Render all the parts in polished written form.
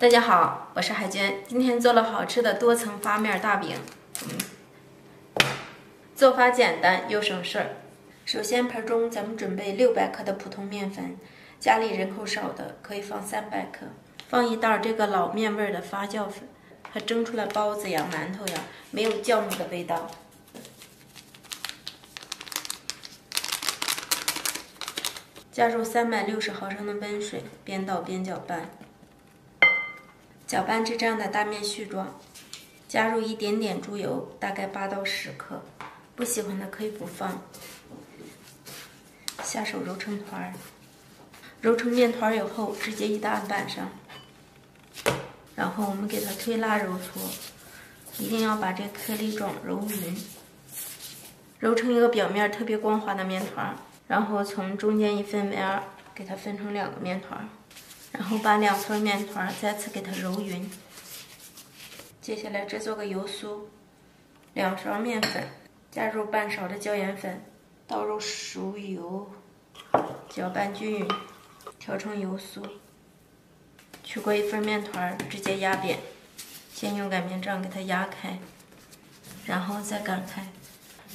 大家好，我是海娟，今天做了好吃的多层发面大饼，做法简单又省事儿。首先，盆中咱们准备600克的普通面粉，家里人口少的可以放300克，放一袋这个老面味的发酵粉，它蒸出来包子呀、馒头呀，没有酵母的味道。 加入360毫升的温水，边倒边搅拌，搅拌至这样的大面絮状。加入一点点猪油，大概8到10克，不喜欢的可以不放。下手揉成团儿，揉成面团以后，直接移到案板上，然后我们给它推拉揉搓，一定要把这颗粒状揉匀，揉成一个表面特别光滑的面团儿。 然后从中间1分为2，给它分成两个面团，然后把两份面团再次给它揉匀。接下来制作个油酥，2勺面粉，加入半勺的椒盐粉，倒入熟油，搅拌均匀，调成油酥。取过一份面团，直接压扁，先用擀面杖给它压开，然后再擀开，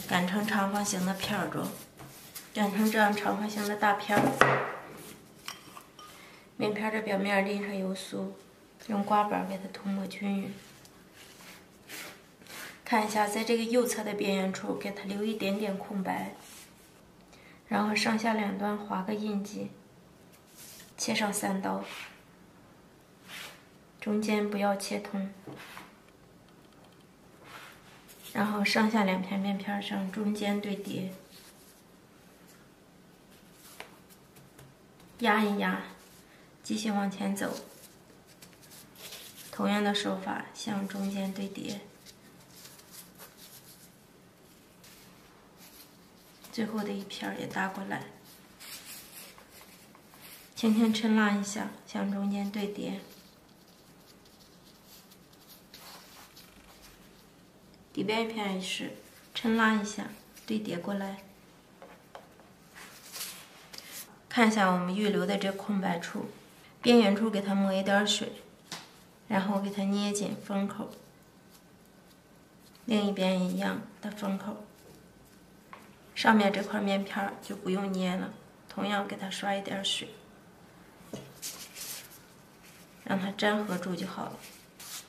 擀成长方形的片状。 擀成这样长方形的大片儿，面片的表面淋上油酥，用刮板给它涂抹均匀。看一下，在这个右侧的边缘处给它留一点点空白，然后上下两端划个印记，切上3刀，中间不要切通，然后上下两片面片上中间对叠。 压一压，继续往前走。同样的手法向中间对叠，最后的一片也搭过来，轻轻抻拉一下，向中间对叠，底边一片也是，抻拉一下，对叠过来。 看一下我们预留的这空白处，边缘处给它抹一点水，然后给它捏紧封口。另一边一样的封口。上面这块面片就不用捏了，同样给它刷一点水，让它粘合住就好了。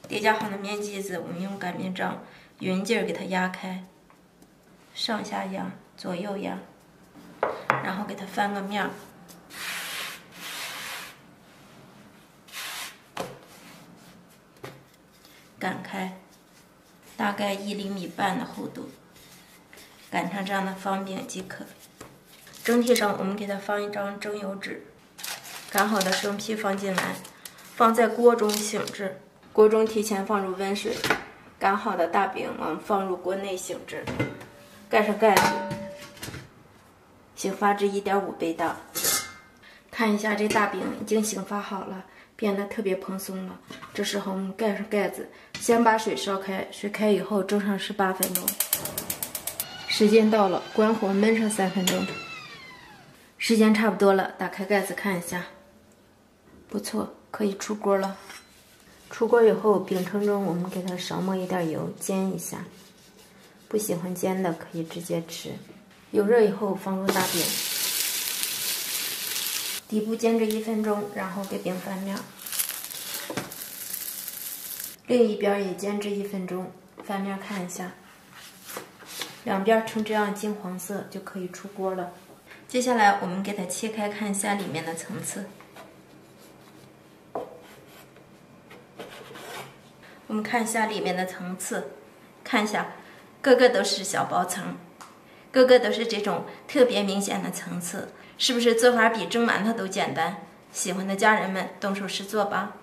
叠加好的面剂子，我们用擀面杖匀劲儿给它压开，上下压，左右压，然后给它翻个面儿。 擀开，大概1.5厘米的厚度，擀成这样的方饼即可。蒸屉上我们给它放一张蒸油纸，擀好的生坯放进来，放在锅中醒制。锅中提前放入温水，擀好的大饼我们放入锅内醒制，盖上盖子，醒发至1.5倍大。看一下这大饼已经醒发好了。 变得特别蓬松了。这时候我们盖上盖子，先把水烧开，水开以后蒸上18分钟。时间到了，关火焖上3分钟。时间差不多了，打开盖子看一下，不错，可以出锅了。出锅以后，饼铛中我们给它少抹一点油，煎一下。不喜欢煎的可以直接吃。油热以后放入大饼。 底部煎至1分钟，然后给饼翻面。另一边也煎至1分钟，翻面看一下，两边呈这样金黄色就可以出锅了。接下来我们给它切开，看一下里面的层次。我们看一下里面的层次，看一下，个个都是小薄层。 个个都是这种特别明显的层次，是不是做法比蒸馒头都简单？喜欢的家人们动手试做吧。